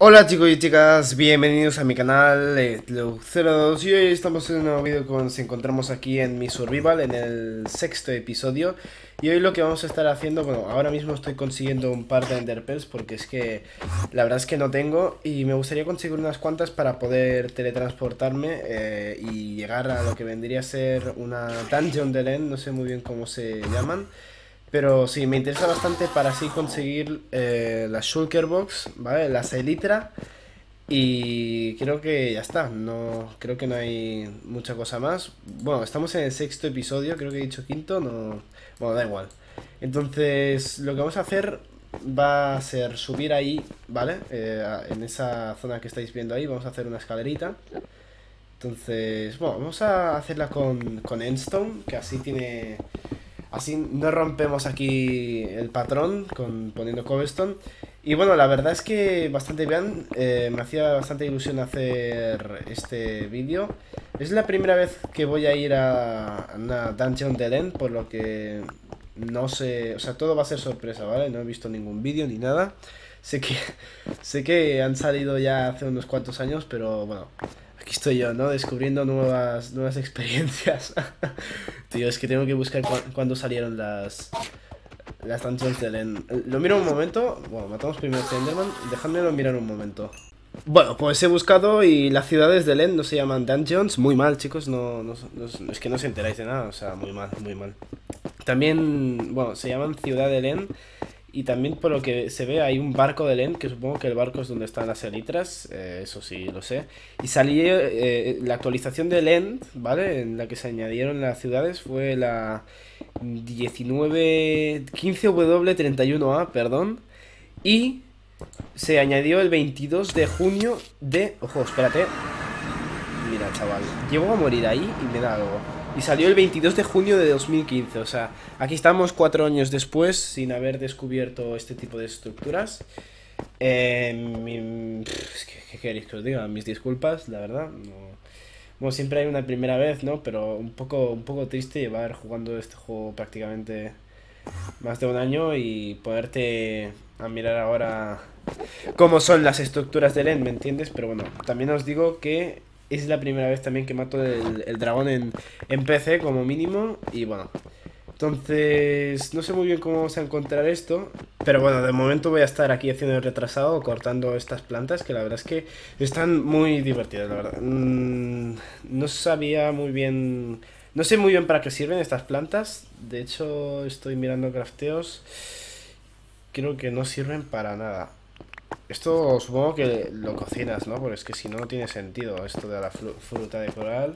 Hola chicos y chicas, bienvenidos a mi canal Edlux02. Y hoy estamos en un nuevo vídeo que nos encontramos aquí en mi survival, en el sexto episodio. Y hoy lo que vamos a estar haciendo, bueno, ahora mismo estoy consiguiendo un par de Enderpearls porque es que la verdad es que no tengo. Y me gustaría conseguir unas cuantas para poder teletransportarme y llegar a lo que vendría a ser una Dungeon del End, no sé muy bien cómo se llaman. Pero sí, me interesa bastante para así conseguir la Shulker Box, ¿vale? Las Elytra. Y creo que ya está, no, creo que no hay mucha cosa más. Bueno, estamos en el sexto episodio, creo que he dicho quinto, no... Bueno, da igual. Entonces, lo que vamos a hacer va a ser subir ahí, ¿vale? En esa zona que estáis viendo ahí, vamos a hacer una escalerita. Entonces, bueno, vamos a hacerla con Endstone, que así tiene... Así no rompemos aquí el patrón poniendo cobblestone. Y bueno, la verdad es que bastante bien, me hacía bastante ilusión hacer este vídeo. Es la primera vez que voy a ir a una Dungeon del End, por lo que no sé, o sea, todo va a ser sorpresa, ¿vale? No he visto ningún vídeo ni nada. Sé que han salido ya hace unos cuantos años, pero bueno... Aquí estoy yo, ¿no? Descubriendo nuevas experiencias. Tío, es que tengo que buscar cuándo salieron las Dungeons del End. Lo miro un momento. Bueno, matamos primero a este Enderman. Dejadmelo mirar un momento. Bueno, pues he buscado y las ciudades del End no se llaman Dungeons. Muy mal, chicos. No, es que no os enteráis de nada. O sea, muy mal, muy mal. También, bueno, se llaman Ciudad del End. Y también por lo que se ve hay un barco del End, que supongo que el barco es donde están las Elytras, eso sí lo sé. Y salió la actualización del End, ¿vale? En la que se añadieron las ciudades fue la 15W31A, perdón. Y se añadió el 22 de junio de... Ojo, espérate. Mira, chaval, llevo a morir ahí y me da algo. Y salió el 22 de junio de 2015, o sea, aquí estamos 4 años después sin haber descubierto este tipo de estructuras. ¿Qué queréis que os diga? Mis disculpas, la verdad. No. Bueno, siempre hay una primera vez, ¿no? Pero un poco triste llevar jugando este juego prácticamente más de un año y poderte a mirar ahora cómo son las estructuras del End, ¿me entiendes? Pero bueno, también os digo que... Es la primera vez también que mato el dragón en PC como mínimo. Y bueno, entonces no sé muy bien cómo vamos a encontrar esto. Pero bueno, de momento voy a estar aquí haciendo el retrasado, cortando estas plantas, que la verdad es que están muy divertidas, la verdad. No sabía muy bien... No sé muy bien para qué sirven estas plantas. De hecho, estoy mirando crafteos. Creo que no sirven para nada. Esto supongo que lo cocinas, ¿no? Porque es que si no, no tiene sentido esto de la fruta de coral.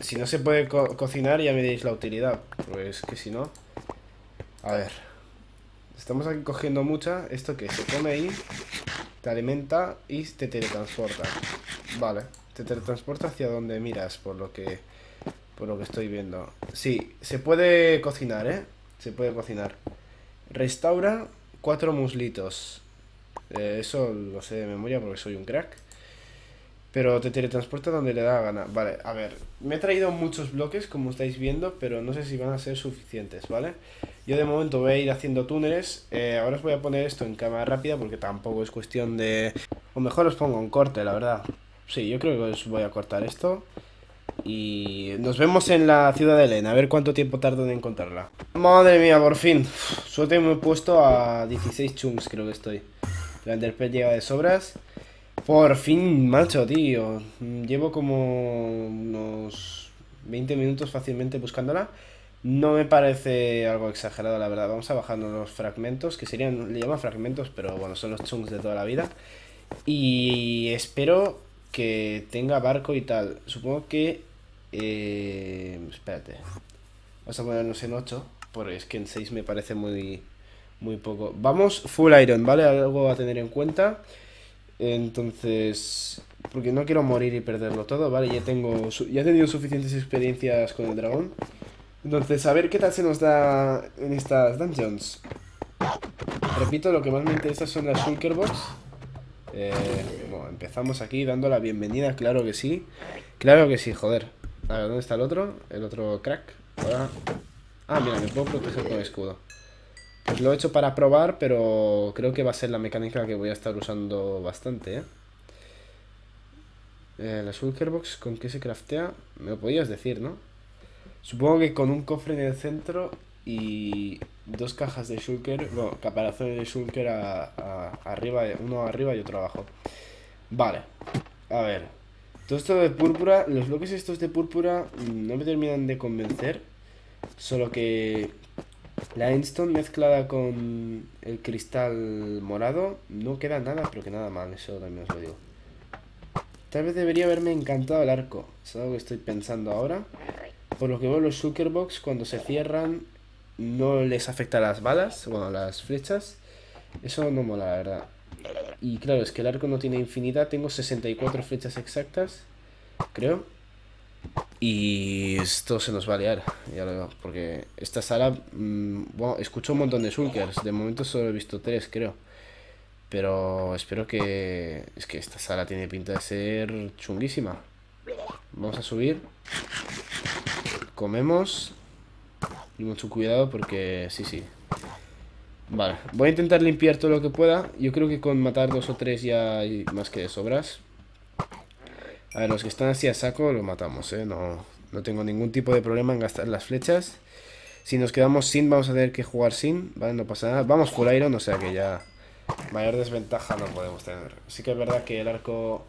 Si no se puede cocinar, ya me diréis la utilidad. Pues que si no... A ver... Estamos aquí cogiendo mucha. Esto que se pone ahí, te alimenta y te teletransporta. Vale. Te teletransporta hacia donde miras, por lo que estoy viendo. Sí, se puede cocinar, ¿eh? Se puede cocinar. Restaura... 4 muslitos. Eso lo sé de memoria porque soy un crack. Pero te teletransporta donde le da la gana. Vale, a ver. Me he traído muchos bloques, como estáis viendo, pero no sé si van a ser suficientes, ¿vale? Yo de momento voy a ir haciendo túneles. Ahora os voy a poner esto en cámara rápida porque tampoco es cuestión de... O mejor os pongo un corte, la verdad. Sí, yo creo que os voy a cortar esto. Y nos vemos en la ciudad de Elena, a ver cuánto tiempo tardo en encontrarla. Madre mía, por fin. Suerte me he puesto a 16 chunks, creo que estoy. La Enderpearl llega de sobras. Por fin, macho, tío. Llevo como unos 20 minutos fácilmente buscándola. No me parece algo exagerado, la verdad. Vamos a bajarnos los fragmentos, que serían, le llaman fragmentos, pero bueno, son los chunks de toda la vida. Y espero que tenga barco y tal. Supongo que... espérate. Vamos a ponernos en 8. Porque es que en 6 me parece muy poco. Vamos full iron, ¿vale? Algo a tener en cuenta. Entonces... Porque no quiero morir y perderlo todo, ¿vale? Ya he tenido suficientes experiencias con el dragón. Entonces, a ver qué tal se nos da en estas dungeons. Repito, lo que más me interesa son las Shulker Box. Bueno, empezamos aquí dando la bienvenida, claro que sí. Claro que sí, joder. A ver, ¿dónde está el otro? El otro crack. Ahora... Ah, mira, me puedo proteger con el escudo. Pues lo he hecho para probar, pero creo que va a ser la mecánica que voy a estar usando bastante, ¿eh? La Shulker Box, ¿con qué se craftea? Me lo podías decir, ¿no? Supongo que con un cofre en el centro y dos cajas de Shulker, bueno, caparazones de Shulker arriba, uno arriba y otro abajo. Vale, a ver. Todo esto de púrpura, los bloques estos de púrpura no me terminan de convencer, solo que la Endstone mezclada con el cristal morado no queda nada, pero que nada mal, eso también os lo digo. Tal vez debería haberme encantado el arco, es algo que estoy pensando ahora. Por lo que veo, los Shulker Box cuando se cierran no les afecta las balas, bueno, las flechas. Eso no mola, la verdad. Y claro, es que el arco no tiene infinidad, tengo 64 flechas exactas, creo. Y esto se nos va a liar, ya lo veo, porque esta sala, bueno, escucho un montón de shulkers, de momento solo he visto 3, creo. Pero espero que... Es que esta sala tiene pinta de ser chunguísima. Vamos a subir. Comemos. Y mucho cuidado porque... Sí, sí. Vale, voy a intentar limpiar todo lo que pueda. Yo creo que con matar 2 o 3 ya hay más que de sobras. A ver, los que están así a saco los matamos, ¿eh? No tengo ningún tipo de problema en gastar las flechas. Si nos quedamos sin, vamos a tener que jugar sin. Vale, no pasa nada. Vamos full iron, o sea que ya mayor desventaja no podemos tener. Sí que es verdad que el arco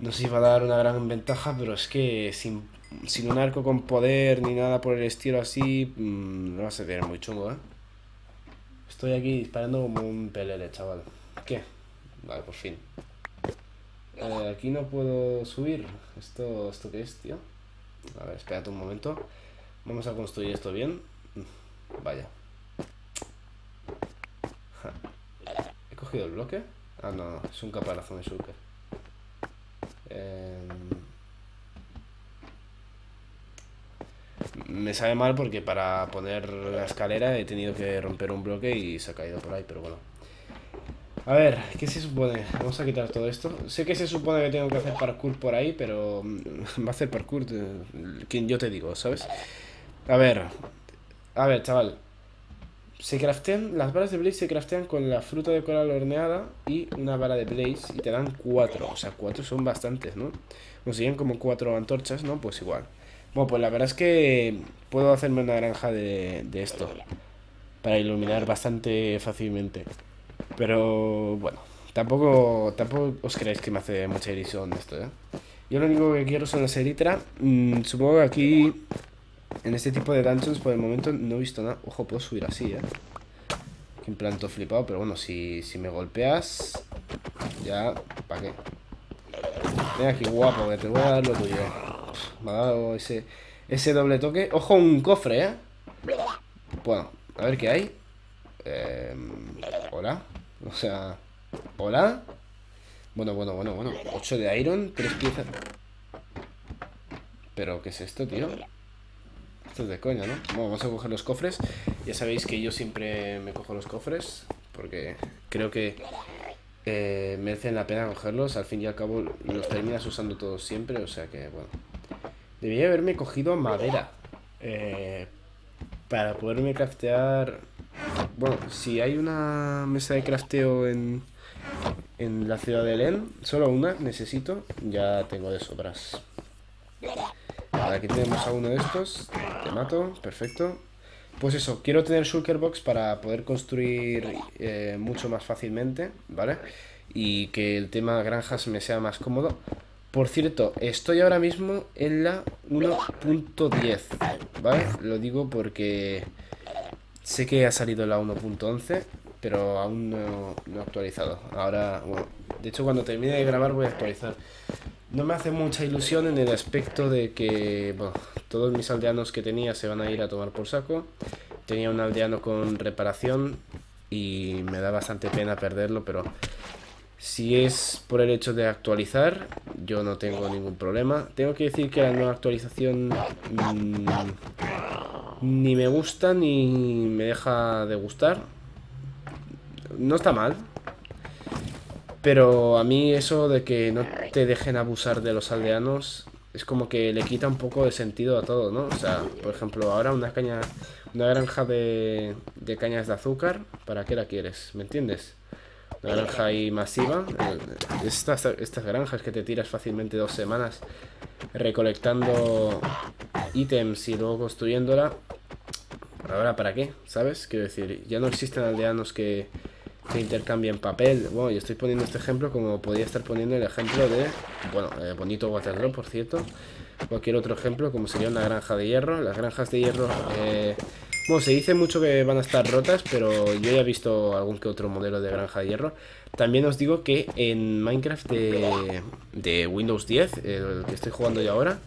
no sé si va a dar una gran ventaja, pero es que sin un arco con poder ni nada por el estilo así, no va a ser muy chungo, ¿eh? Estoy aquí disparando como un pelele, chaval. ¿Qué? Vale, por fin. Aquí no puedo subir. ¿Esto qué es, tío? A ver, espérate un momento. Vamos a construir esto bien. Vaya. Ja. ¿He cogido el bloque? Ah, no, es un caparazón de shulker. Me sabe mal porque para poner la escalera he tenido que romper un bloque y se ha caído por ahí, pero bueno. A ver, ¿qué se supone? Vamos a quitar todo esto. Sé que se supone que tengo que hacer parkour por ahí, pero va a hacer parkour quien yo te digo, ¿sabes? A ver, chaval. Se craftean, las balas de Blaze se craftean con la fruta de coral horneada y una bala de Blaze y te dan 4. O sea, 4 son bastantes, ¿no? Consiguen como 4 antorchas, ¿no? Pues igual. Bueno, pues la verdad es que puedo hacerme una granja de esto para iluminar bastante fácilmente. Pero bueno, tampoco os creáis que me hace mucha ilusión esto, ¿eh? Yo lo único que quiero son las Elytra. Supongo que aquí, en este tipo de dungeons, por el momento no he visto nada. Ojo, puedo subir así, ¿eh? En plan todo flipado, pero bueno, si me golpeas, ya, ¿para qué? Venga aquí, guapo, que te voy a dar lo tuyo. Me ha dado ese doble toque. Ojo, un cofre, ¿eh? Bueno, a ver qué hay. Hola. O sea, ¿hola? Bueno, 8 de iron, 3 piezas. Pero, ¿qué es esto, tío? Esto es de coña, ¿no? Bueno, vamos a coger los cofres. Ya sabéis que yo siempre me cojo los cofres porque creo que merecen la pena cogerlos. Al fin y al cabo los terminas usando todos siempre, o sea que, bueno. Debería haberme cogido madera para poderme craftear. Bueno, si hay una mesa de crafteo en la ciudad del End, solo una necesito, ya tengo de sobras. Vale, aquí tenemos a uno de estos, te mato, perfecto. Pues eso, quiero tener Shulker Box para poder construir mucho más fácilmente, ¿vale? Y que el tema granjas me sea más cómodo. Por cierto, estoy ahora mismo en la 1.10, ¿vale? Lo digo porque... Sé que ha salido la 1.11, pero aún no he actualizado. Ahora, bueno, de hecho cuando termine de grabar voy a actualizar. No me hace mucha ilusión en el aspecto de que, bueno, todos mis aldeanos que tenía se van a ir a tomar por saco. Tenía un aldeano con reparación y me da bastante pena perderlo, pero si es por el hecho de actualizar, yo no tengo ningún problema. Tengo que decir que la nueva actualización... ni me gusta ni me deja de gustar. No está mal, pero a mí eso de que no te dejen abusar de los aldeanos es como que le quita un poco de sentido a todo, ¿no? O sea, por ejemplo, ahora una granja de cañas de azúcar, ¿para qué la quieres? ¿Me entiendes? Una granja ahí masiva. Estas granjas que te tiras fácilmente 2 semanas recolectando ítems y luego construyéndola. Ahora, ¿para qué? ¿Sabes? Quiero decir, ya no existen aldeanos que intercambien papel. Bueno, yo estoy poniendo este ejemplo como podría estar poniendo el ejemplo de, bueno, bonito Waterloo, por cierto. Cualquier otro ejemplo, como sería una granja de hierro. Las granjas de hierro, bueno, se dice mucho que van a estar rotas, pero yo ya he visto algún que otro modelo de granja de hierro. También os digo que en Minecraft de Windows 10, el que estoy jugando yo ahora,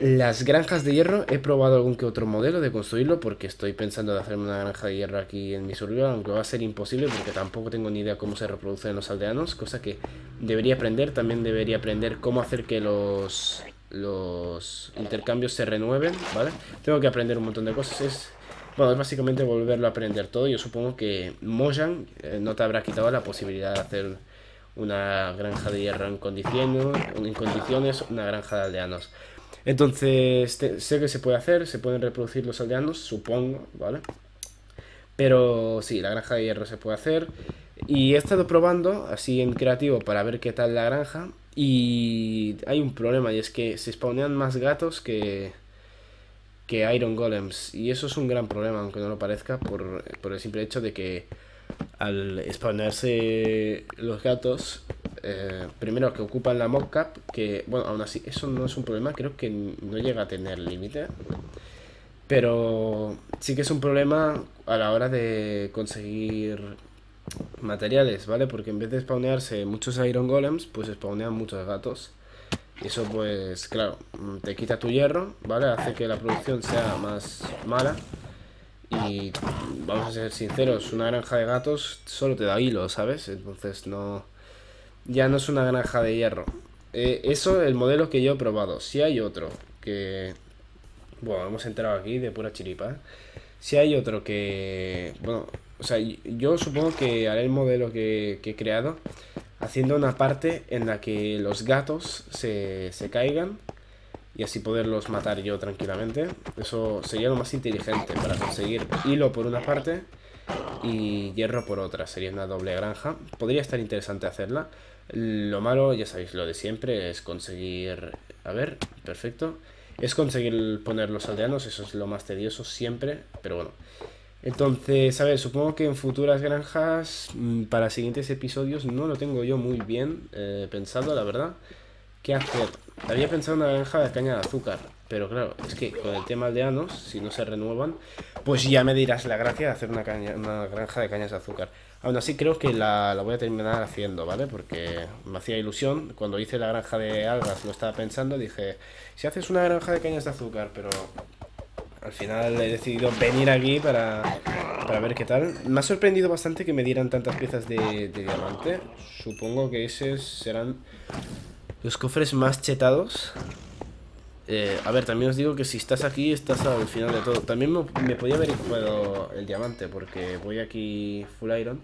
las granjas de hierro, he probado algún que otro modelo de construirlo, porque estoy pensando de hacerme una granja de hierro aquí en mi survival, aunque va a ser imposible porque tampoco tengo ni idea cómo se reproducen los aldeanos, cosa que debería aprender. También debería aprender cómo hacer que los intercambios se renueven, ¿vale? Tengo que aprender un montón de cosas. Bueno, es básicamente volverlo a aprender todo. Yo supongo que Mojang no te habrá quitado la posibilidad de hacer una granja de hierro en condiciones, una granja de aldeanos. Entonces, sé que se puede hacer, se pueden reproducir los aldeanos, supongo, ¿vale? Pero sí, la granja de hierro se puede hacer. Y he estado probando, así en creativo, para ver qué tal la granja. Y hay un problema, y es que se spawnean más gatos que Iron Golems. Y eso es un gran problema, aunque no lo parezca, por el simple hecho de que al spawnearse los gatos, primero que ocupan la mocap, que bueno, aún así eso no es un problema, creo que no llega a tener límite, pero sí que es un problema a la hora de conseguir materiales, ¿vale? Porque en vez de spawnearse muchos Iron Golems, pues spawnean muchos gatos. Y eso, pues claro, te quita tu hierro, ¿vale? Hace que la producción sea más mala. Y vamos a ser sinceros, una granja de gatos solo te da hilo, ¿sabes? Entonces no, ya no es una granja de hierro. Eso, el modelo que yo he probado. Si hay otro que, bueno, hemos entrado aquí de pura chiripa, ¿eh? Si hay otro que, bueno, o sea, yo supongo que haré el modelo que he creado, haciendo una parte en la que los gatos se caigan y así poderlos matar yo tranquilamente. Eso sería lo más inteligente para conseguir hilo por una parte y hierro por otra. Sería una doble granja. Podría estar interesante hacerla. Lo malo, ya sabéis, lo de siempre, es conseguir... A ver, perfecto. Es conseguir poner los aldeanos. Eso es lo más tedioso siempre. Pero bueno. Entonces, a ver, supongo que en futuras granjas, para siguientes episodios, no lo tengo yo muy bien pensado, la verdad. ¿Qué hacer? Había pensado en una granja de caña de azúcar, pero claro, es que con el tema aldeanos, si no se renuevan, pues ya me dirás la gracia de hacer una granja de cañas de azúcar. Aún así creo que la voy a terminar haciendo, ¿vale? Porque me hacía ilusión. Cuando hice la granja de algas lo estaba pensando, dije, si haces una granja de cañas de azúcar, pero al final he decidido venir aquí para ver qué tal. Me ha sorprendido bastante que me dieran tantas piezas de diamante. Supongo que esos serán los cofres más chetados. A ver, también os digo que si estás aquí, estás al final de todo. También me podía haber equipado el diamante, porque voy aquí full iron.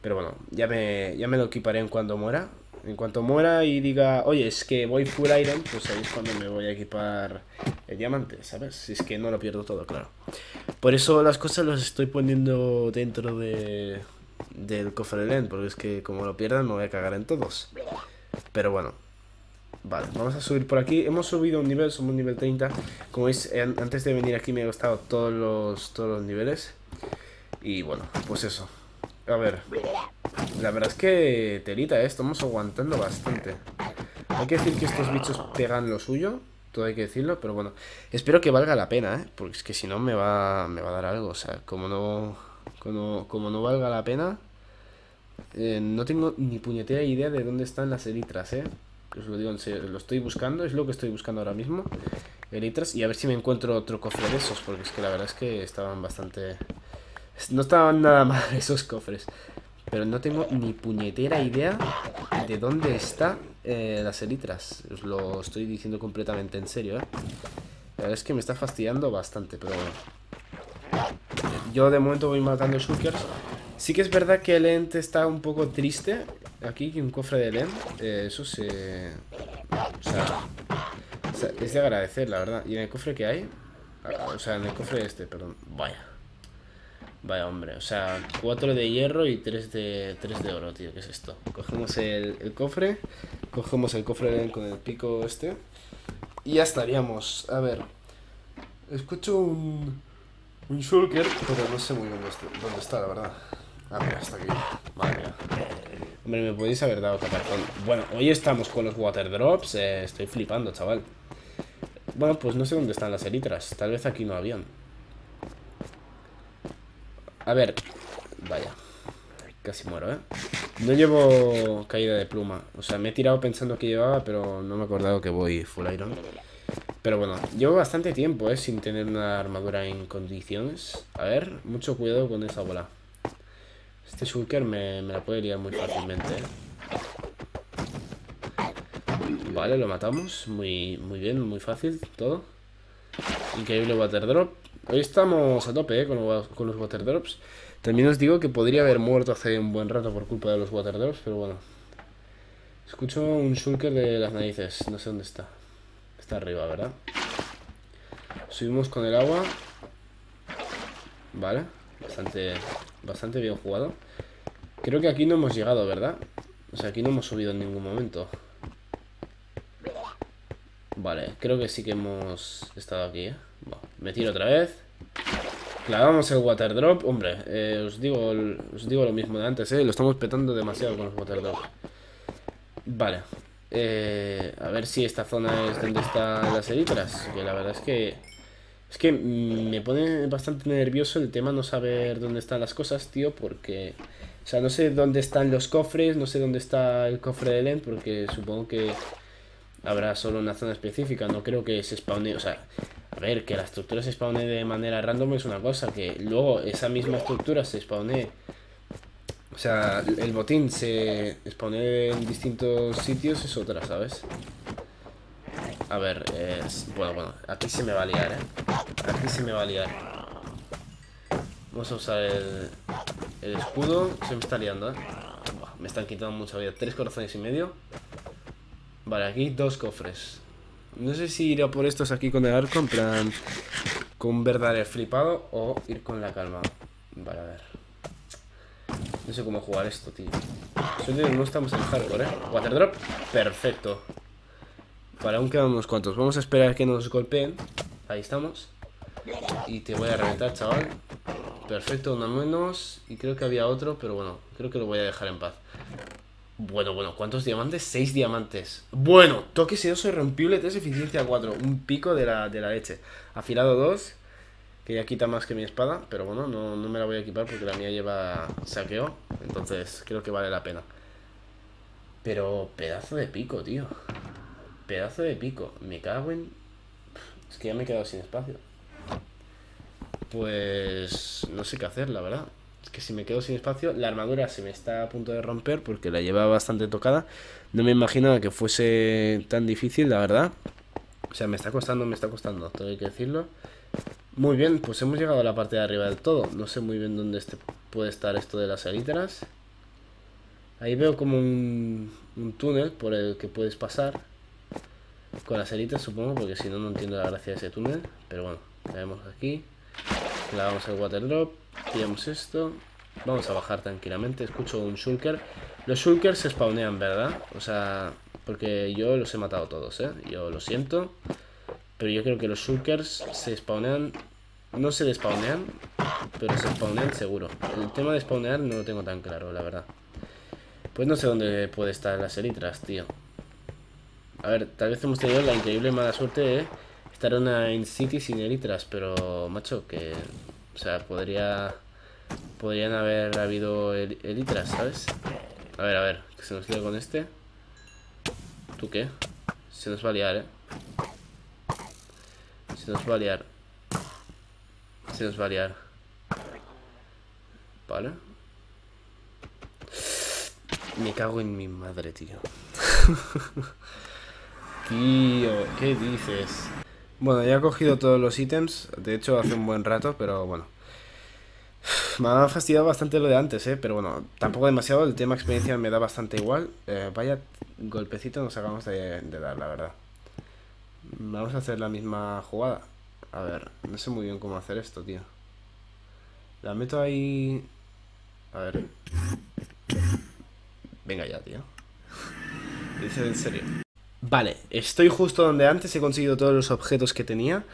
Pero bueno, ya me lo equiparé en cuanto muera. En cuanto muera y diga, oye, es que voy full iron, pues ahí es cuando me voy a equipar el diamante, ¿sabes? Si es que no lo pierdo todo, claro. Por eso las cosas las estoy poniendo dentro del cofre del End, porque es que como lo pierdan me voy a cagar en todos. Pero bueno. Vale, vamos a subir por aquí. Hemos subido un nivel, somos nivel 30. Como veis, antes de venir aquí me he gastado todos los niveles. Y bueno, pues eso. A ver, la verdad es que telita, estamos aguantando bastante. Hay que decir que estos bichos pegan lo suyo, todo hay que decirlo, pero bueno, espero que valga la pena, porque es que si no me va a dar algo. O sea, como no valga la pena, no tengo ni puñetera idea de dónde están las elitras, os lo digo en serio, lo estoy buscando, es lo que estoy buscando ahora mismo, elitras, y a ver si me encuentro otro cofre de esos, porque es que la verdad es que estaban bastante... No estaban nada mal esos cofres, pero no tengo ni puñetera idea de dónde están las elitras, os lo estoy diciendo completamente en serio, La verdad es que me está fastidiando bastante, pero bueno. Yo de momento voy matando shulkers. Sí que es verdad que el End está un poco triste. Aquí hay un cofre del End. Eso se... O sea, sea, es de agradecer, la verdad. ¿Y en el cofre qué hay? O sea, en el cofre este, perdón. Vaya. Vaya, hombre, o sea, 4 de hierro y 3 de oro, tío, ¿qué es esto? Cogemos el cofre con el pico este. Y ya estaríamos, a ver. Escucho un shulker, pero no sé muy bien dónde está, la verdad. Ah, mira, está aquí, madre mía. Hombre, me podéis haber dado caparazón. Bueno, hoy estamos con los water drops, estoy flipando, chaval. Bueno, pues no sé dónde están las elitras, tal vez aquí no habían. A ver, vaya, casi muero, ¿eh? No llevo caída de pluma. O sea, me he tirado pensando que llevaba, pero no me he acordado que voy full iron. Pero bueno, llevo bastante tiempo, ¿eh? Sin tener una armadura en condiciones. A ver, mucho cuidado con esa bola. Este shulker me la puede liar muy fácilmente, ¿eh? Vale, lo matamos. Muy, muy bien, muy fácil todo. Increíble water drop. Hoy estamos a tope, con los water drops. También os digo que podría haber muerto hace un buen rato por culpa de los water drops, pero bueno. Escucho un shulker de las narices, no sé dónde está. Está arriba, ¿verdad? Subimos con el agua. Vale, bastante bien jugado. Creo que aquí no hemos llegado, ¿verdad? O sea, aquí no hemos subido en ningún momento. Vale, creo que sí que hemos estado aquí, ¿eh? Bueno, me tiro otra vez. Clavamos el water drop. Hombre, os digo lo mismo de antes, ¿eh? Lo estamos petando demasiado con los water drop. Vale, a ver si esta zona es donde están las elitras. Que la verdad es que... me pone bastante nervioso el tema no saber dónde están las cosas, tío. Porque... o sea, no sé dónde están los cofres. No sé dónde está el cofre del End. Porque supongo que... habrá solo una zona específica, no creo que se spawne, o sea, a ver, que la estructura se spawne de manera random es una cosa, que luego esa misma estructura se spawne, o sea, el botín se spawne en distintos sitios es otra, ¿sabes? A ver, bueno, aquí se me va a liar, ¿eh? Aquí se me va a liar. Vamos a usar el escudo, se me está liando, ¿eh? Buah, me están quitando mucha vida, 3,5 corazones. Vale, aquí 2 cofres. No sé si ir a por estos aquí con el arco, en plan, con un verdadero flipado, o ir con la calma. Vale, a ver. No sé cómo jugar esto, tío. No estamos en hardcore, ¿eh? Water drop, perfecto. Vale, aún quedan unos cuantos. Vamos a esperar que nos golpeen. Ahí estamos. Y te voy a reventar, chaval. Perfecto, uno menos. Y creo que había otro, pero bueno, creo que lo voy a dejar en paz. Bueno, ¿cuántos diamantes? 6 diamantes. Bueno, toque sedoso irrompible, 3, eficiencia 4. Un pico de la leche. Afilado 2, que ya quita más que mi espada. Pero bueno, no me la voy a equipar porque la mía lleva saqueo. Entonces creo que vale la pena. Pero pedazo de pico, tío. Pedazo de pico. Me cago en... es que ya me he quedado sin espacio. Pues... no sé qué hacer, la verdad. Que si me quedo sin espacio, la armadura se me está a punto de romper porque la llevaba bastante tocada. No me imaginaba que fuese tan difícil, la verdad. O sea, me está costando, tengo que decirlo. Muy bien, pues hemos llegado a la parte de arriba del todo. No sé muy bien dónde puede estar esto de las elitras. Ahí veo como un túnel por el que puedes pasar con las elitras, supongo, porque si no, no entiendo la gracia de ese túnel. Pero bueno, caemos aquí, clavamos el water drop, pillamos esto. Vamos a bajar tranquilamente. Escucho un shulker. Los shulkers se spawnean, ¿verdad? O sea, porque yo los he matado todos, ¿eh? Yo lo siento, pero yo creo que los shulkers se spawnean. No se despawnean, pero se spawnean seguro. El tema de spawnear no lo tengo tan claro, la verdad. Pues no sé dónde puede estar las elitras, tío. A ver, tal vez hemos tenido la increíble mala suerte de estar en una End City sin elitras. Pero, macho, que... o sea, podrían haber habido elitras, ¿sabes? A ver, que se nos lía con este. ¿Tú qué? Se nos va a liar, ¿eh? Se nos va a liar. ¿Vale? Me cago en mi madre, tío. Tío, ¿qué dices? Bueno, ya he cogido todos los ítems, de hecho hace un buen rato, pero bueno. Me ha fastidiado bastante lo de antes, pero bueno, tampoco demasiado, el tema experiencia me da bastante igual. Vaya golpecito nos acabamos de dar, la verdad. Vamos a hacer la misma jugada. A ver, no sé muy bien cómo hacer esto, tío. La meto ahí... A ver... Venga ya, tío. Dice en serio. Vale, estoy justo donde antes. He conseguido todos los objetos que tenía.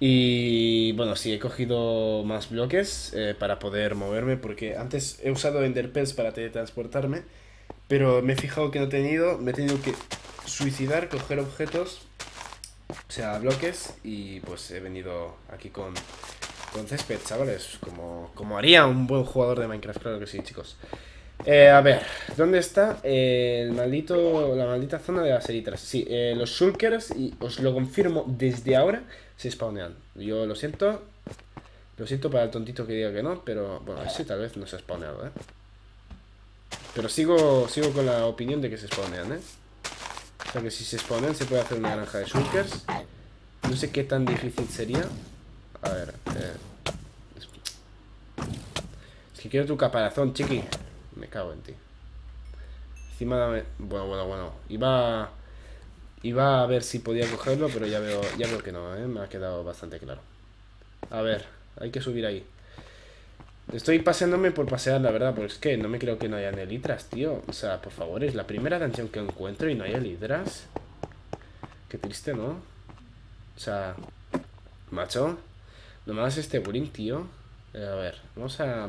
Y bueno, sí, he cogido más bloques para poder moverme, porque antes he usado Enderpearls para teletransportarme, pero me he fijado que no he tenido, me he tenido que suicidar, coger objetos, o sea, bloques, y pues he venido aquí con césped, chavales, como haría un buen jugador de Minecraft, claro que sí, chicos. A ver, ¿dónde está la maldita zona de las Elytras? Sí, los Shulkers, y os lo confirmo desde ahora, se spawnean. Yo lo siento para el tontito que diga que no, pero bueno, ese tal vez no se ha spawneado, ¿eh? Pero sigo con la opinión de que se spawnean, ¿eh? O sea que si se spawnean se puede hacer una granja de Shulkers. No sé qué tan difícil sería. A ver, es que quiero tu caparazón, chiqui. Me cago en ti. Encima dame... Bueno. Iba a ver si podía cogerlo, pero ya veo que no, ¿eh? Me ha quedado bastante claro. A ver, hay que subir ahí. Estoy paseándome por pasear, la verdad, porque es que no me creo que no hayan Elytras, tío. O sea, por favor, es la primera canción que encuentro y no hay Elytras. Qué triste, ¿no? O sea, macho, no me hagas este bullying, tío. A ver, vamos a...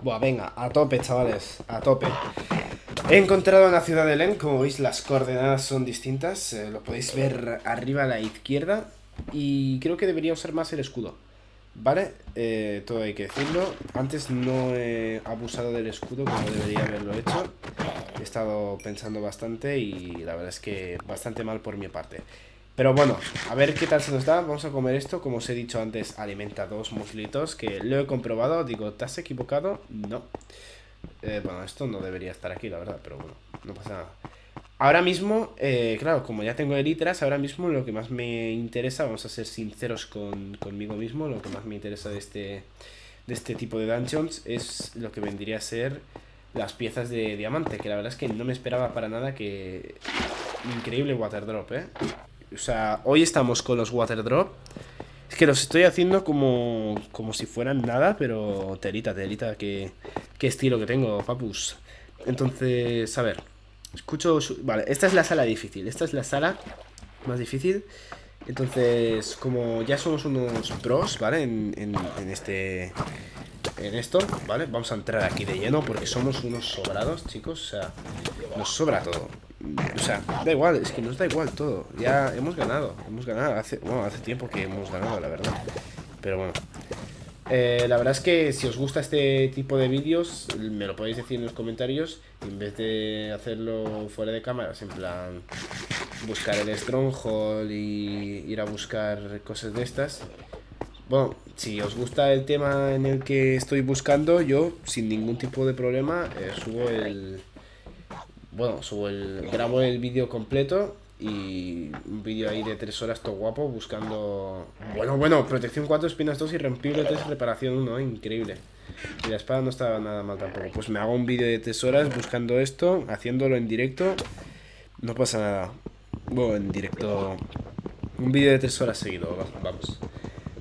Buah, venga, a tope, chavales, a tope. He encontrado una ciudad del End. Como veis, las coordenadas son distintas. Lo podéis ver arriba a la izquierda. Y creo que debería usar más el escudo, ¿vale? Todo hay que decirlo. Antes no he abusado del escudo como debería haberlo hecho. He estado pensando bastante y la verdad es que bastante mal por mi parte. Pero bueno, a ver qué tal se nos da. Vamos a comer esto, como os he dicho antes. Alimenta dos muslitos, que lo he comprobado. Digo, ¿te has equivocado? No. Bueno, esto no debería estar aquí, la verdad, pero bueno, no pasa nada. Ahora mismo, claro, como ya tengo elitras, ahora mismo lo que más me interesa, vamos a ser sinceros conmigo mismo, lo que más me interesa de este tipo de dungeons es lo que vendría a ser las piezas de diamante, que la verdad es que no me esperaba para nada que... Increíble water drop, ¿eh? O sea, hoy estamos con los water drop. Es que los estoy haciendo como si fueran nada, pero telita, qué estilo que tengo, papus. Entonces, a ver, escucho... Vale, esta es la sala difícil, esta es la sala más difícil. Entonces, como ya somos unos pros, ¿vale? En esto, ¿vale? Vamos a entrar aquí de lleno porque somos unos sobrados, chicos. O sea, nos sobra todo. O sea, da igual, es que nos da igual todo. Ya hemos ganado. Hace tiempo que hemos ganado, la verdad. Pero bueno. La verdad es que si os gusta este tipo de vídeos, me lo podéis decir en los comentarios. En vez de hacerlo fuera de cámaras, en plan buscar el Stronghold y ir a buscar cosas de estas. Bueno, si os gusta el tema en el que estoy buscando, yo sin ningún tipo de problema grabo el vídeo completo. Y un vídeo ahí de 3 horas todo guapo buscando... Bueno, protección 4, espinas 2, irrempible 3, reparación 1, ¿eh? Increíble. Y la espada no estaba nada mal tampoco. Pues me hago un vídeo de 3 horas buscando esto, haciéndolo en directo. No pasa nada. Bueno, en directo... Un vídeo de 3 horas seguido, vamos.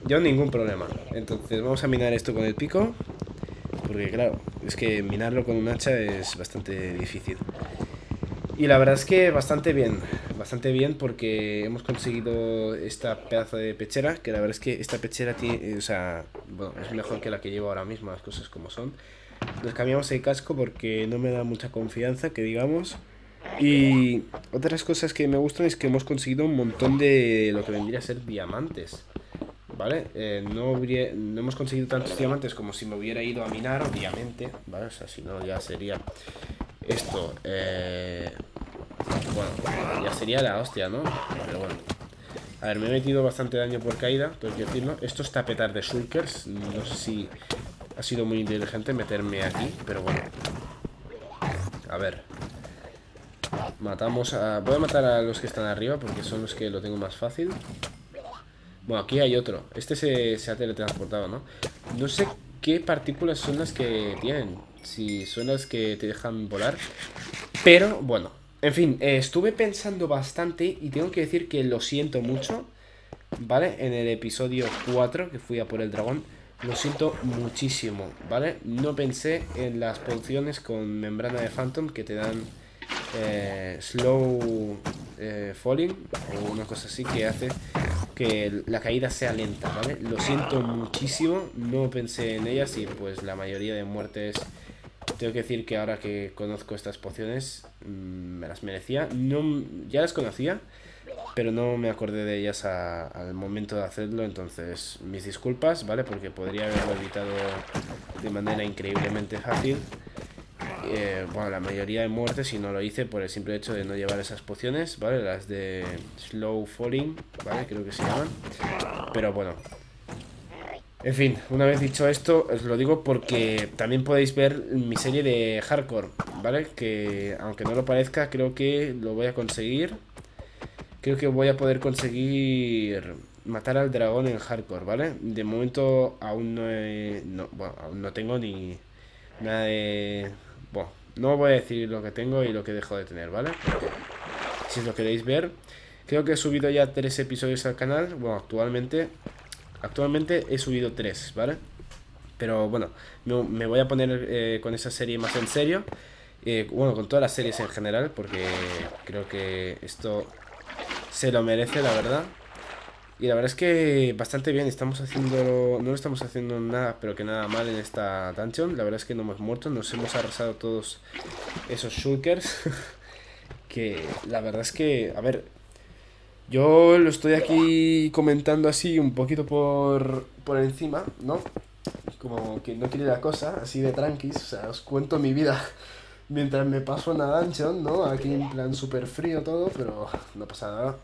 Yo ningún problema. Entonces vamos a minar esto con el pico. Porque claro, es que minarlo con un hacha es bastante difícil. Y la verdad es que bastante bien porque hemos conseguido esta pedazo de pechera, que la verdad es que esta pechera tiene, o sea, bueno, es mejor que la que llevo ahora mismo, las cosas como son. Nos cambiamos el casco porque no me da mucha confianza, que digamos. Y otras cosas que me gustan es que hemos conseguido un montón de lo que vendría a ser diamantes, ¿vale? No hemos conseguido tantos diamantes como si me hubiera ido a minar, obviamente, ¿vale? O sea, si no ya sería... Esto, bueno, ya sería la hostia, ¿no? Pero bueno. A ver, me he metido bastante daño por caída, tengo que decirlo. Esto es tapetar de shulkers. No sé si ha sido muy inteligente meterme aquí, pero bueno. A ver. Voy a matar a los que están arriba porque son los que lo tengo más fácil. Bueno, aquí hay otro. Este se ha teletransportado, ¿no? No sé qué partículas son las que tienen. Si son las que te dejan volar. Pero bueno, en fin, estuve pensando bastante y tengo que decir que lo siento mucho, ¿vale? En el episodio 4 que fui a por el dragón, lo siento muchísimo, ¿vale? No pensé en las pociones con membrana de Phantom que te dan slow falling o una cosa así que hace que la caída sea lenta, ¿vale? Lo siento muchísimo, no pensé en ellas y pues la mayoría de muertes... Tengo que decir que ahora que conozco estas pociones, me las merecía. No, ya las conocía, pero no me acordé de ellas al momento de hacerlo. Entonces, mis disculpas, ¿vale? Porque podría haberlo evitado de manera increíblemente fácil. Bueno, la mayoría de muertes, y no lo hice por el simple hecho de no llevar esas pociones, ¿vale? Las de Slow Falling, ¿vale? Creo que se llaman. Pero bueno. En fin, una vez dicho esto, os lo digo porque también podéis ver mi serie de hardcore, ¿vale? Que aunque no lo parezca, creo que lo voy a conseguir. Creo que voy a poder conseguir matar al dragón en hardcore, ¿vale? De momento aún no tengo ni nada de... Bueno, no voy a decir lo que tengo y lo que dejo de tener, ¿vale? Porque si os lo queréis ver, creo que he subido ya 3 episodios al canal, bueno, actualmente he subido 3, ¿vale? Pero bueno, me voy a poner con esa serie más en serio. Bueno, con todas las series en general, porque creo que esto se lo merece, la verdad. Y la verdad es que bastante bien, no estamos haciendo nada, pero que nada mal en esta dungeon. La verdad es que no hemos muerto, nos hemos arrasado todos esos shulkers. Que la verdad es que, a ver... Yo lo estoy aquí comentando así un poquito por encima, ¿no? Como que no quiere la cosa, así de tranquis, o sea, os cuento mi vida mientras me paso una dungeon, ¿no? Aquí en plan súper frío todo, pero no pasa nada.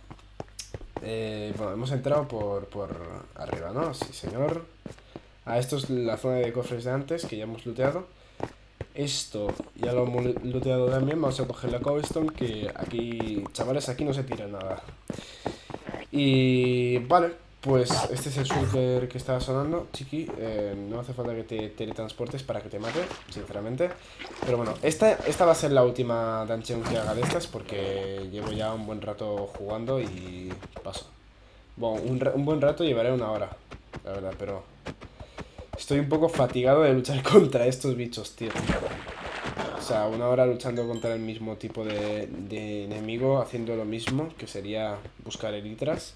Bueno, hemos entrado por arriba, ¿no? Sí, señor. Esto es la zona de cofres de antes, que ya hemos looteado. Esto ya lo hemos looteado también. Vamos a coger la cobblestone, que aquí, chavales, aquí no se tira nada. Y vale, pues este es el shulker que estaba sonando, chiqui. No hace falta que te teletransportes para que te mate, sinceramente. Pero bueno, esta va a ser la última dungeon que haga de estas, porque llevo ya un buen rato jugando y paso. Bueno, un buen rato llevaré una hora, la verdad, pero estoy un poco fatigado de luchar contra estos bichos, tío. O sea, una hora luchando contra el mismo tipo de enemigo, haciendo lo mismo, que sería buscar elitras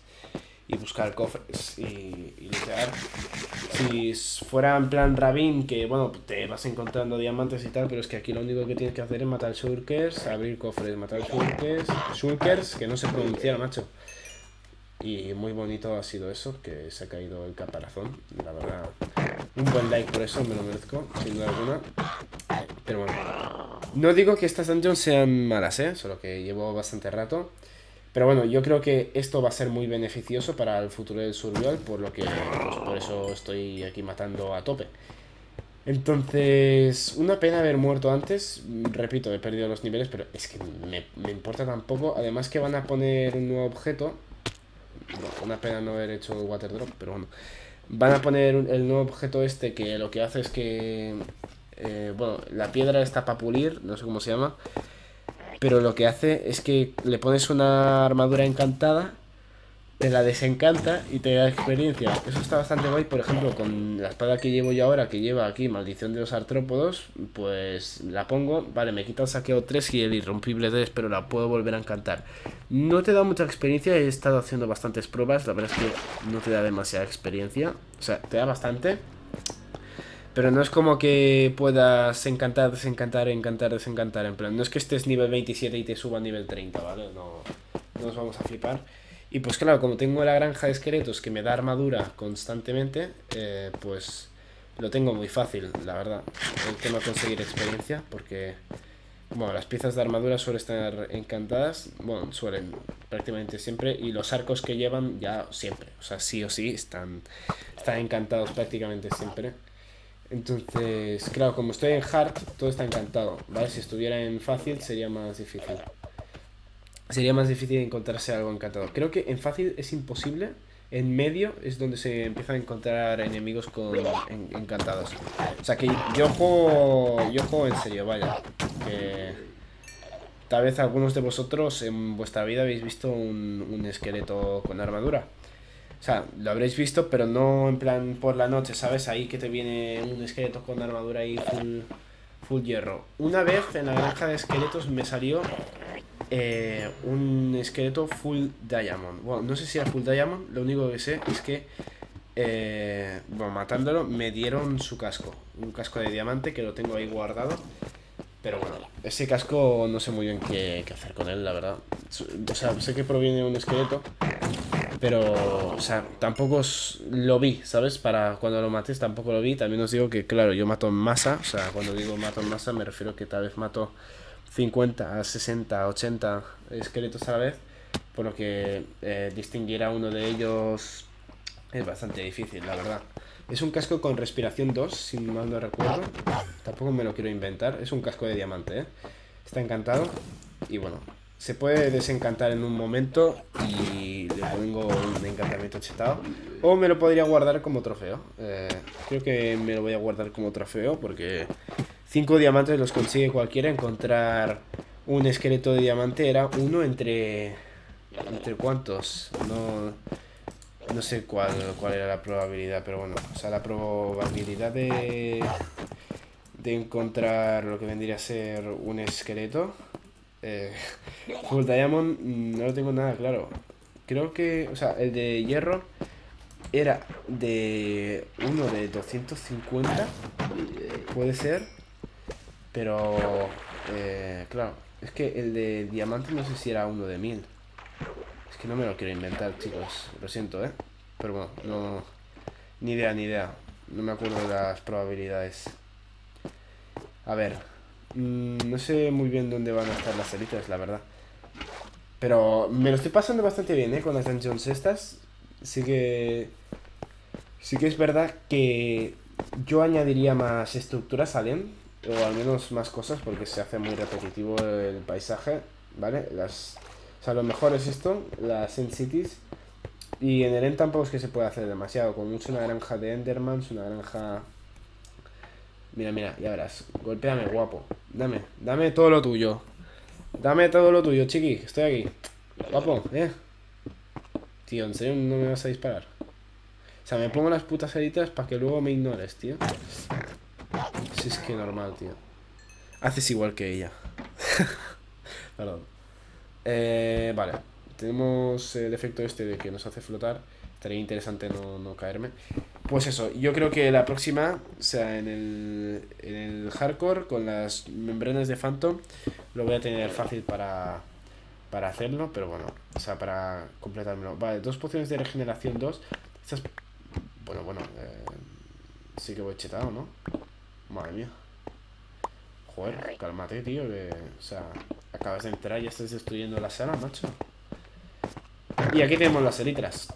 y buscar cofres y lootear. Si fuera en plan Rabin, que bueno, te vas encontrando diamantes y tal, pero es que aquí lo único que tienes que hacer es matar shulkers, abrir cofres, matar shulkers, que no se pronunciaron, macho. Y muy bonito ha sido eso, que se ha caído el caparazón, la verdad. Un buen like por eso, me lo merezco, sin duda alguna. Pero bueno, no digo que estas dungeons sean malas, solo que llevo bastante rato. Pero bueno, yo creo que esto va a ser muy beneficioso para el futuro del survival, por lo que pues, por eso estoy aquí matando a tope. Entonces, una pena haber muerto antes. Repito, he perdido los niveles, pero es que me importa tan poco. Además que van a poner un nuevo objeto. Bueno, una pena no haber hecho water drop, pero bueno. Van a poner el nuevo objeto este, que lo que hace es que... bueno, la piedra está para pulir, no sé cómo se llama. Pero lo que hace es que le pones una armadura encantada, te la desencanta y te da experiencia. Eso está bastante guay, por ejemplo, con la espada que llevo yo ahora, que lleva aquí Maldición de los Artrópodos, pues la pongo, vale, me quita el saqueo 3 y el irrompible 3, pero la puedo volver a encantar. No te da mucha experiencia, he estado haciendo bastantes pruebas, la verdad es que no te da demasiada experiencia, o sea, te da bastante, pero no es como que puedas encantar, desencantar, encantar, desencantar, en plan, no es que estés nivel 27 y te suba a nivel 30, ¿vale? No nos vamos a flipar. Y pues claro, como tengo la granja de esqueletos que me da armadura constantemente, pues lo tengo muy fácil, la verdad, el tema de conseguir experiencia, porque bueno, las piezas de armadura suelen estar encantadas, bueno, suelen prácticamente siempre, y los arcos que llevan ya siempre, o sea, sí o sí están encantados prácticamente siempre. Entonces, claro, como estoy en hard, todo está encantado, ¿vale? Si estuviera en fácil sería más difícil. Sería más difícil encontrarse algo encantador. Creo que en fácil es imposible. En medio es donde se empiezan a encontrar enemigos con encantados. O sea que yo juego en serio, vaya. Tal vez algunos de vosotros en vuestra vida habéis visto un esqueleto con armadura. O sea, lo habréis visto, pero no en plan por la noche, ¿sabes? Ahí que te viene un esqueleto con armadura y full hierro. Una vez en la granja de esqueletos me salió... un esqueleto full diamond. Bueno, no sé si era full diamond. Lo único que sé es que bueno, matándolo me dieron su casco, un casco de diamante que lo tengo ahí guardado. Pero bueno, ese casco no sé muy bien qué hacer con él, la verdad. O sea, sé que proviene de un esqueleto, pero, o sea, tampoco lo vi, ¿sabes? Para cuando lo mates tampoco lo vi. También os digo que, claro, yo mato en masa. O sea, cuando digo mato en masa me refiero que tal vez mato 50, 60, 80 esqueletos a la vez, por lo que distinguir a uno de ellos es bastante difícil, la verdad. Es un casco con respiración 2, si mal no recuerdo, tampoco me lo quiero inventar, es un casco de diamante, está encantado y bueno, se puede desencantar en un momento y le pongo un encantamiento chetado, o me lo podría guardar como trofeo. Creo que me lo voy a guardar como trofeo porque... 5 diamantes los consigue cualquiera. Encontrar un esqueleto de diamante era uno entre cuántos. No sé cuál era la probabilidad, pero bueno, o sea, la probabilidad de encontrar lo que vendría a ser un esqueleto full diamond no lo tengo nada claro. Creo que, o sea, el de hierro era de uno de 250, puede ser. Pero, claro, es que el de diamante no sé si era uno de 1000. Es que no me lo quiero inventar, chicos. Lo siento, pero bueno, no... Ni idea. No me acuerdo de las probabilidades. A ver, no sé muy bien dónde van a estar las elitas, la verdad. Pero me lo estoy pasando bastante bien, con las dungeons estas. Sí que es verdad que yo añadiría más estructuras al end. o al menos más cosas, porque se hace muy repetitivo el paisaje, ¿vale? O sea, lo mejor es esto, las End Cities. Y en el End tampoco es que se pueda hacer demasiado, con mucho una granja de Endermans, una granja... Mira, mira, ya verás. Golpéame, guapo. Dame, dame todo lo tuyo. Dame todo lo tuyo, chiqui, estoy aquí. Guapo, Tío, en serio no me vas a disparar. O sea, me pongo las putas heritas para que luego me ignores, tío. Si es que normal, tío. Haces igual que ella. Perdón. Vale. Tenemos el efecto este de que nos hace flotar. Estaría interesante no caerme. Pues eso, yo creo que la próxima, o sea, en el hardcore, con las membranas de Phantom, lo voy a tener fácil para hacerlo, pero bueno, o sea, para completármelo. Vale, 2 pociones de regeneración, 2. Estas, bueno, sí que voy chetado, ¿no? Madre mía. Joder, cálmate, tío, que, o sea, acabas de entrar y ya estás destruyendo la sala, macho. Y aquí tenemos las elitras.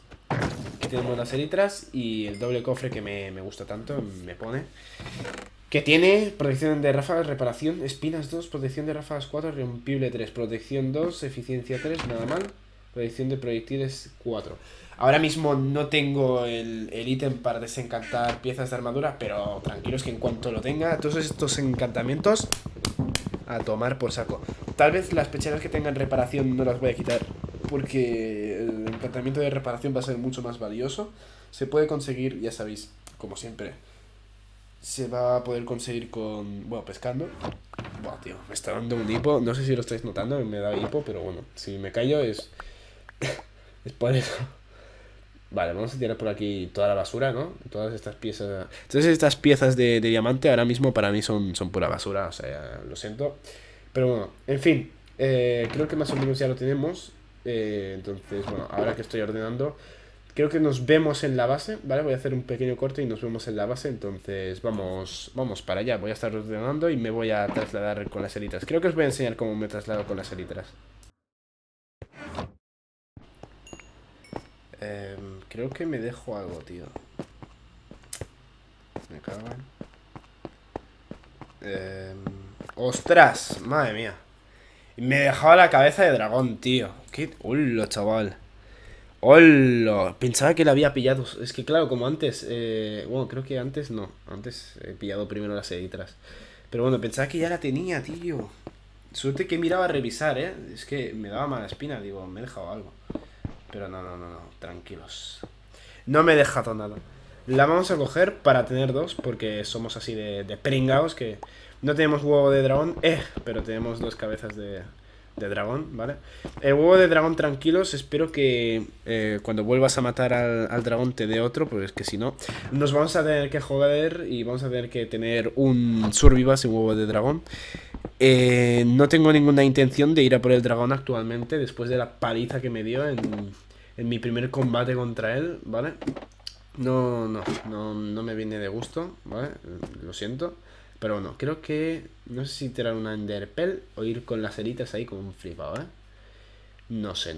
Y el doble cofre que me gusta tanto, me pone. Que tiene protección de ráfagas, reparación, espinas 2, protección de ráfagas 4, rompible 3, protección 2, eficiencia 3, nada mal. Protección de proyectiles 4. Ahora mismo no tengo el ítem para desencantar piezas de armadura, pero tranquilos que en cuanto lo tenga, todos estos encantamientos a tomar por saco. Tal vez las pecheras que tengan reparación no las voy a quitar, porque el encantamiento de reparación va a ser mucho más valioso. Se puede conseguir, ya sabéis, como siempre, se va a poder conseguir con... Bueno, pescando. Buah, tío, me está dando un hipo. No sé si lo estáis notando, me da hipo, pero bueno, si me callo es... es por eso. Vale, vamos a tirar por aquí toda la basura, ¿no? Todas estas piezas... Entonces estas piezas de diamante ahora mismo para mí son pura basura, o sea, lo siento. Pero bueno, en fin, creo que más o menos ya lo tenemos. Entonces, bueno, ahora que estoy ordenando, creo que nos vemos en la base, ¿vale? Voy a hacer un pequeño corte y nos vemos en la base. Entonces vamos para allá. Voy a estar ordenando y me voy a trasladar con las elitras. Creo que os voy a enseñar cómo me traslado con las elitras. Creo que me dejo algo, tío. Me cago en... ¡Ostras! Madre mía. Me dejaba la cabeza de dragón, tío. ¿Qué? ¡Hola, chaval! ¡Hola! Pensaba que la había pillado. Es que claro, como antes... bueno, creo que antes no. Antes he pillado primero las elitras. Pero bueno, pensaba que ya la tenía, tío. Suerte que miraba a revisar, ¿eh? Es que me daba mala espina. Digo, me he dejado algo. Pero no. Tranquilos. No me he dejado nada. La vamos a coger para tener 2, porque somos así de pringaos que... No tenemos huevo de dragón, pero tenemos 2 cabezas de dragón, ¿vale? El huevo de dragón, tranquilos, espero que cuando vuelvas a matar al dragón te dé otro, porque es que si no, nos vamos a tener que joder y vamos a tener que tener un survival sin huevo de dragón. No tengo ninguna intención de ir a por el dragón actualmente, después de la paliza que me dio en mi primer combate contra él, ¿vale? No me viene de gusto, ¿vale? Lo siento. Pero bueno, creo que... No sé si tirar una Enderpearl o ir con las heritas ahí como un flipado, ¿eh? No sé.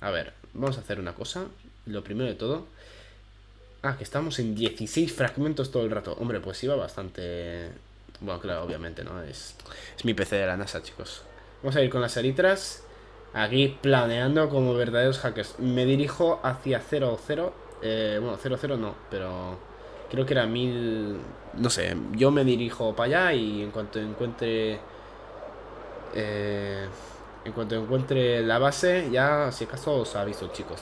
A ver, vamos a hacer una cosa. Lo primero de todo... Ah, que estamos en 16 fragmentos todo el rato. Hombre, pues iba bastante... Bueno, claro, obviamente, ¿no? Es mi PC de la NASA, chicos. Vamos a ir con las heritas. Aquí planeando como verdaderos hackers. Me dirijo hacia 00. Bueno, 00 no, pero... Creo que era 1000... No sé, yo me dirijo para allá y en cuanto encuentre... la base, ya si acaso os aviso, chicos.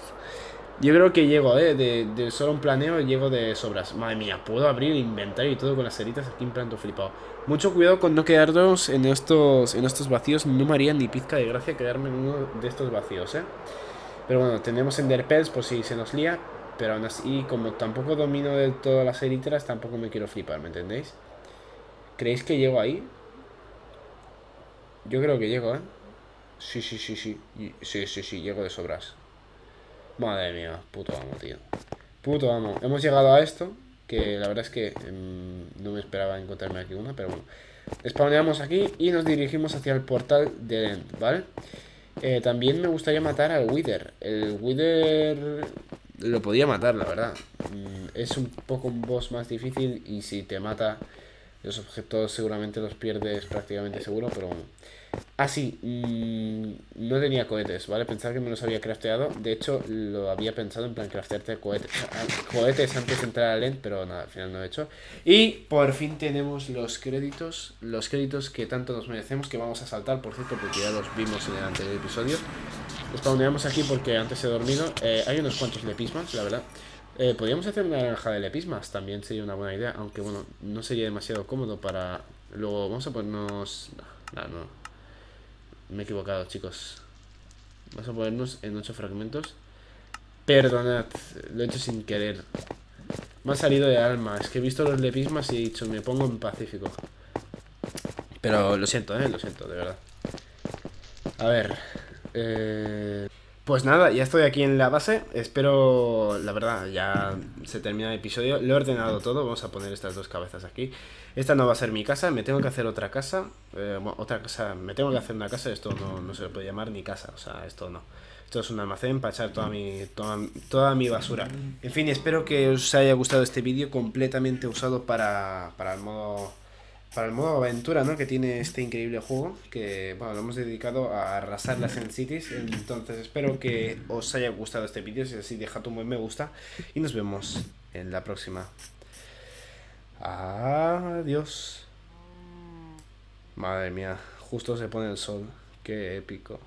Yo creo que llego, de solo un planeo llego de sobras. Madre mía, puedo abrir el inventario y todo con las heritas aquí en planto flipado. Mucho cuidado con no quedarnos en estos vacíos. No me haría ni pizca de gracia quedarme en uno de estos vacíos, Pero bueno, tenemos enderpearls por si se nos lía. Pero aún así, como tampoco domino del todo las elitras, tampoco me quiero flipar, ¿me entendéis? ¿Creéis que llego ahí? Yo creo que llego, Sí. Sí, llego de sobras. Madre mía, puto amo, tío. Puto amo. Hemos llegado a esto, que la verdad es que no me esperaba encontrarme aquí una, pero bueno. Spawneamos aquí y nos dirigimos hacia el portal del End, ¿vale? También me gustaría matar al Wither. El Wither... Lo podía matar, la verdad. Es un poco un boss más difícil y si te mata Los objetos seguramente los pierdes prácticamente seguro, pero bueno. Ah, sí, no tenía cohetes, ¿vale? Pensaba que me los había crafteado. De hecho, lo había pensado en plan craftearte cohetes antes de entrar al End, pero nada, al final no lo he hecho. Y por fin tenemos los créditos que tanto nos merecemos, que vamos a saltar, por cierto, porque ya los vimos en el anterior episodio. Los spawneamos aquí porque antes he dormido. Hay unos cuantos lepismas, la verdad. Podríamos hacer una granja de lepismas, también sería una buena idea, aunque bueno, no sería demasiado cómodo para... Luego vamos a ponernos... No. Me he equivocado, chicos. Vamos a ponernos en 8 fragmentos. Perdonad, lo he hecho sin querer. Me ha salido de alma. Es que he visto los lepismas y he dicho, me pongo en pacífico. Pero lo siento, lo siento, de verdad. A ver. Pues nada, ya estoy aquí en la base. Espero, la verdad, ya se termina el episodio. Lo he ordenado todo, vamos a poner estas dos cabezas aquí. Esta no va a ser mi casa, me tengo que hacer otra casa. Bueno, otra casa, me tengo que hacer una casa. Esto no se lo puede llamar ni casa, o sea, esto no. Esto es un almacén para echar toda mi basura. En fin, espero que os haya gustado este vídeo completamente usado para el modo aventura, ¿no? Que tiene este increíble juego, que bueno, lo hemos dedicado a arrasar las End Cities. Entonces espero que os haya gustado este vídeo. Si es así, dejad un buen me gusta y nos vemos en la próxima. Adiós. Madre mía, justo se pone el sol. Qué épico.